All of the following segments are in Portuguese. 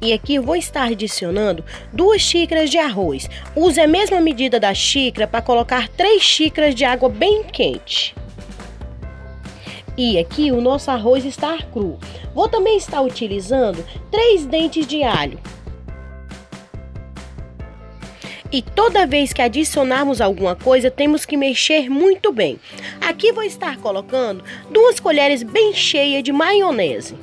E aqui eu vou estar adicionando 2 xícaras de arroz. Use a mesma medida da xícara para colocar 3 xícaras de água bem quente. E aqui o nosso arroz está cru. Vou também estar utilizando 3 dentes de alho. E toda vez que adicionarmos alguma coisa, temos que mexer muito bem. Aqui vou estar colocando 2 colheres bem cheias de maionese.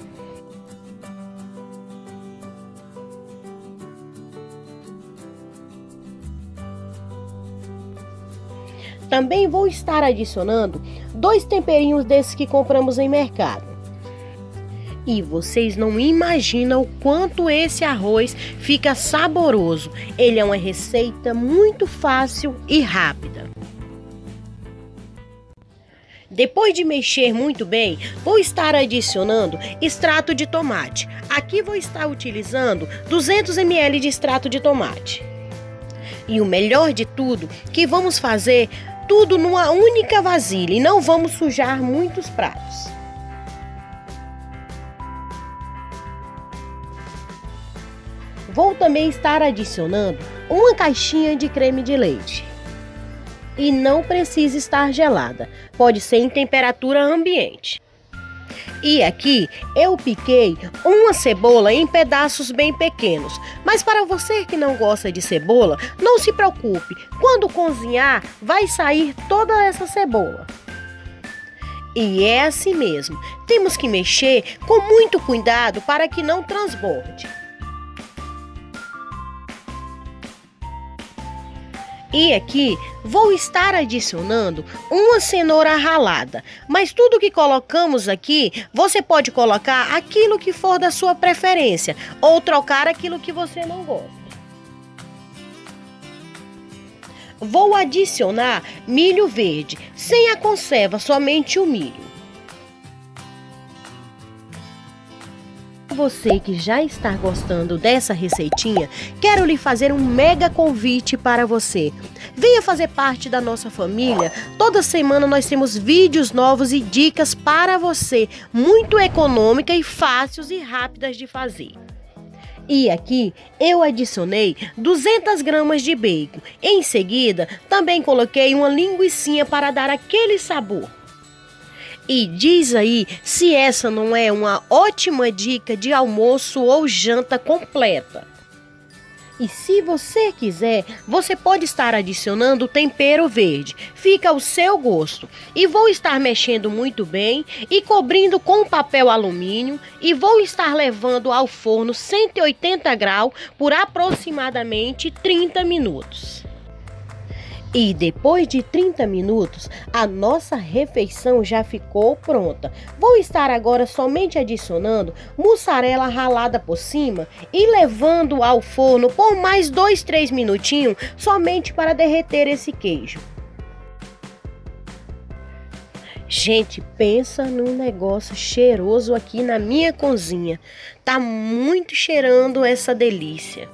Também vou estar adicionando 2 temperinhos desses que compramos em mercado. E vocês não imaginam o quanto esse arroz fica saboroso. Ele é uma receita muito fácil e rápida. Depois de mexer muito bem, vou estar adicionando extrato de tomate. Aqui vou estar utilizando 200 ml de extrato de tomate. E o melhor de tudo, que vamos fazer tudo numa única vasilha e não vamos sujar muitos pratos. Vou também estar adicionando 1 caixinha de creme de leite. E não precisa estar gelada, pode ser em temperatura ambiente. E aqui eu piquei 1 cebola em pedaços bem pequenos. Mas para você que não gosta de cebola, não se preocupe. Quando cozinhar, vai sair toda essa cebola. E é assim mesmo. Temos que mexer com muito cuidado para que não transborde. E aqui vou estar adicionando 1 cenoura ralada, mas tudo que colocamos aqui, você pode colocar aquilo que for da sua preferência ou trocar aquilo que você não gosta. Vou adicionar milho verde, sem a conserva, somente o milho. Você que já está gostando dessa receitinha, quero lhe fazer um mega convite para você. Venha fazer parte da nossa família. Toda semana nós temos vídeos novos e dicas para você, muito econômica e fáceis e rápidas de fazer. E aqui eu adicionei 200 gramas de bacon. Em seguida, também coloquei uma linguiçinha para dar aquele sabor. E diz aí se essa não é uma ótima dica de almoço ou janta completa. E se você quiser, você pode estar adicionando tempero verde. Fica ao seu gosto. E vou estar mexendo muito bem e cobrindo com papel alumínio. E vou estar levando ao forno 180 graus por aproximadamente 30 minutos. E depois de 30 minutos, a nossa refeição já ficou pronta. Vou estar agora somente adicionando mussarela ralada por cima e levando ao forno por mais 2-3 minutinhos, somente para derreter esse queijo. Gente, pensa num negócio cheiroso aqui na minha cozinha. Tá muito cheirando essa delícia.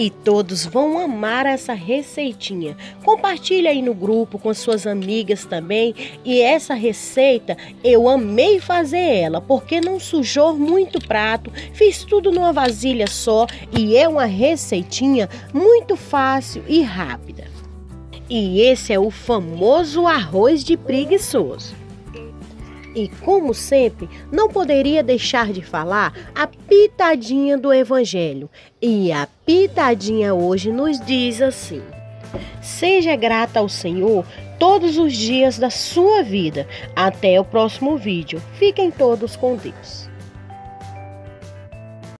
E todos vão amar essa receitinha. Compartilhe aí no grupo com suas amigas também. E essa receita eu amei fazer ela, porque não sujou muito prato. Fiz tudo numa vasilha só e é uma receitinha muito fácil e rápida. E esse é o famoso arroz de preguiçoso. E como sempre, não poderia deixar de falar a pitadinha do Evangelho. E a pitadinha hoje nos diz assim: seja grata ao Senhor todos os dias da sua vida. Até o próximo vídeo. Fiquem todos com Deus.